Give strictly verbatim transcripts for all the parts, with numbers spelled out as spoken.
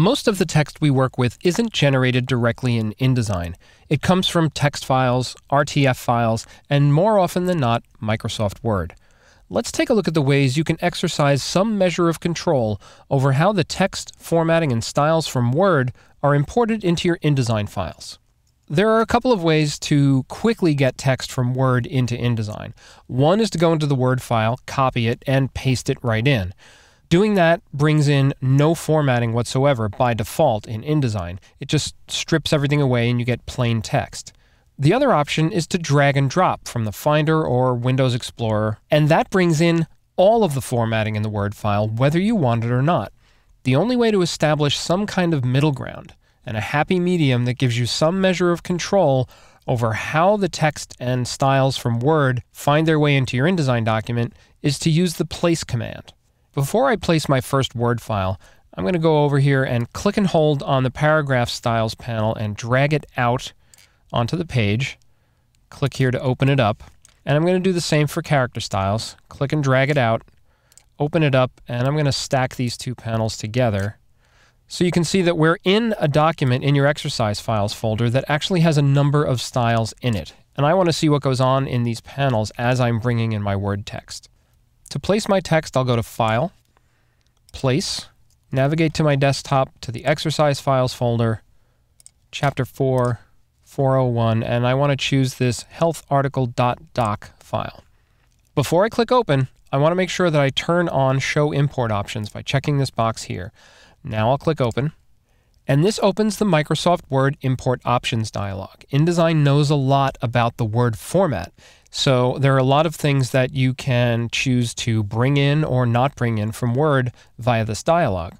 Most of the text we work with isn't generated directly in InDesign. It comes from text files, R T F files, and more often than not, Microsoft Word. Let's take a look at the ways you can exercise some measure of control over how the text, formatting, and styles from Word are imported into your InDesign files. There are a couple of ways to quickly get text from Word into InDesign. One is to go into the Word file, copy it, and paste it right in. Doing that brings in no formatting whatsoever by default in InDesign. It just strips everything away and you get plain text. The other option is to drag and drop from the Finder or Windows Explorer, and that brings in all of the formatting in the Word file, whether you want it or not. The only way to establish some kind of middle ground and a happy medium that gives you some measure of control over how the text and styles from Word find their way into your InDesign document is to use the place command. Before I place my first Word file, I'm going to go over here and click and hold on the Paragraph Styles panel and drag it out onto the page. Click here to open it up. And I'm going to do the same for Character Styles. Click and drag it out, open it up, and I'm going to stack these two panels together. So you can see that we're in a document in your Exercise Files folder that actually has a number of styles in it. And I want to see what goes on in these panels as I'm bringing in my Word text. To place my text, I'll go to File, Place, navigate to my desktop to the Exercise Files folder, Chapter four, four oh one, and I want to choose this health article dot doc file. Before I click Open, I want to make sure that I turn on Show Import Options by checking this box here. Now I'll click Open, and this opens the Microsoft Word Import Options dialog. InDesign knows a lot about the Word format. So there are a lot of things that you can choose to bring in or not bring in from Word via this dialog.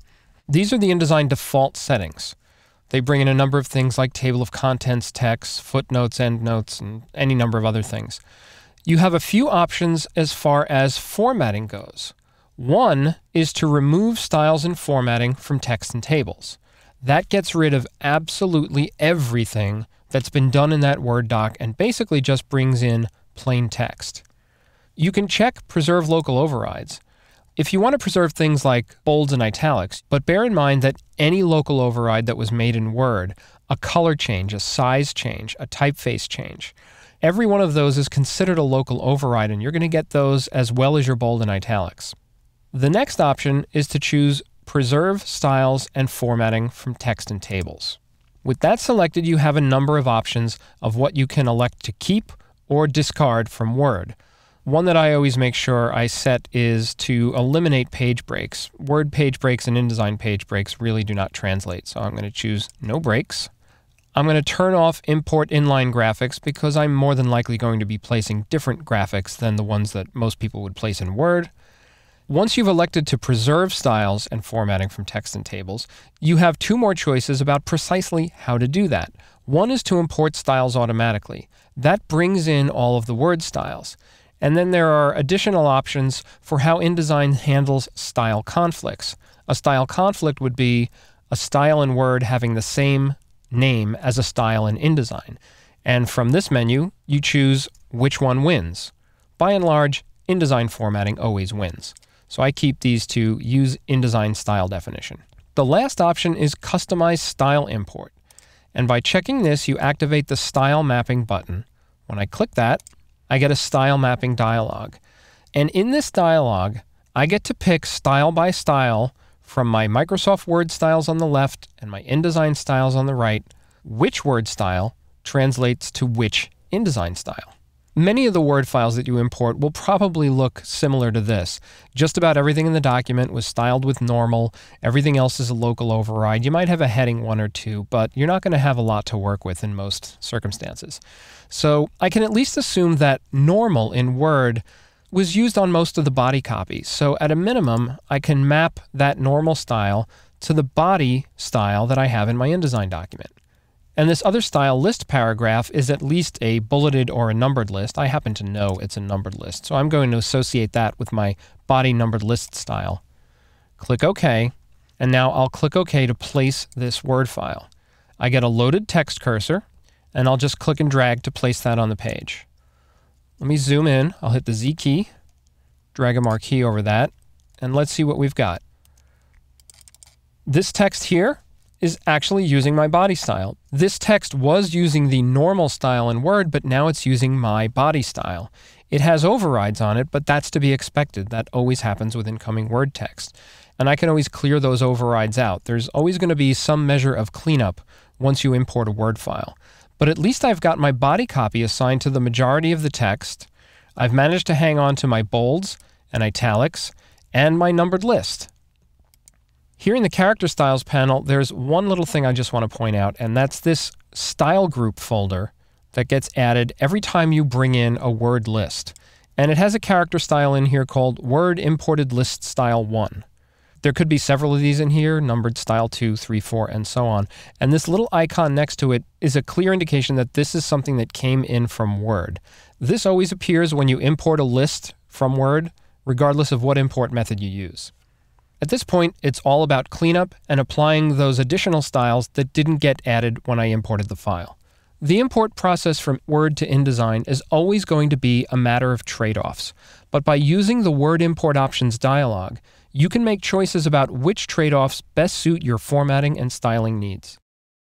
These are the InDesign default settings. They bring in a number of things like table of contents, text, footnotes, endnotes, and any number of other things. You have a few options as far as formatting goes. One is to remove styles and formatting from text and tables. That gets rid of absolutely everything that's been done in that Word doc and basically just brings in plain text. You can check Preserve Local Overrides if you want to preserve things like bolds and italics, but bear in mind that any local override that was made in Word, a color change, a size change, a typeface change, every one of those is considered a local override, and you're going to get those as well as your bold and italics. The next option is to choose Preserve Styles and Formatting from Text and Tables. With that selected, you have a number of options of what you can elect to keep or discard from Word. One that I always make sure I set is to eliminate page breaks. Word page breaks and InDesign page breaks really do not translate, so I'm going to choose no breaks. I'm going to turn off import inline graphics because I'm more than likely going to be placing different graphics than the ones that most people would place in Word. Once you've elected to preserve styles and formatting from text and tables, you have two more choices about precisely how to do that. One is to import styles automatically. That brings in all of the Word styles. And then there are additional options for how InDesign handles style conflicts. A style conflict would be a style in Word having the same name as a style in InDesign. And from this menu, you choose which one wins. By and large, InDesign formatting always wins. So I keep these to use InDesign style definition. The last option is Customize Style Import. And by checking this, you activate the Style Mapping button. When I click that, I get a Style Mapping dialog. And in this dialog, I get to pick style by style from my Microsoft Word styles on the left and my InDesign styles on the right, which Word style translates to which InDesign style. Many of the Word files that you import will probably look similar to this. Just about everything in the document was styled with normal. Everything else is a local override. You might have a heading one or two, but you're not going to have a lot to work with in most circumstances. So I can at least assume that normal in Word was used on most of the body copy. So at a minimum, I can map that normal style to the body style that I have in my InDesign document. And this other style list paragraph is at least a bulleted or a numbered list. I happen to know it's a numbered list, so I'm going to associate that with my body numbered list style. Click OK, and now I'll click OK to place this Word file. I get a loaded text cursor, and I'll just click and drag to place that on the page. Let me zoom in. I'll hit the Z key, drag a marquee over that, and let's see what we've got. This text here is actually using my body style. This text was using the normal style in Word, but now it's using my body style. It has overrides on it, but that's to be expected. That always happens with incoming Word text. And I can always clear those overrides out. There's always going to be some measure of cleanup once you import a Word file. But at least I've got my body copy assigned to the majority of the text. I've managed to hang on to my bolds and italics and my numbered list. Here in the character styles panel, there's one little thing I just want to point out, and that's this style group folder that gets added every time you bring in a Word list. And it has a character style in here called Word Imported List Style one. There could be several of these in here, numbered style two, three, four, and so on. And this little icon next to it is a clear indication that this is something that came in from Word. This always appears when you import a list from Word, regardless of what import method you use. At this point, it's all about cleanup and applying those additional styles that didn't get added when I imported the file. The import process from Word to InDesign is always going to be a matter of trade-offs, but by using the Word Import Options dialog, you can make choices about which trade-offs best suit your formatting and styling needs.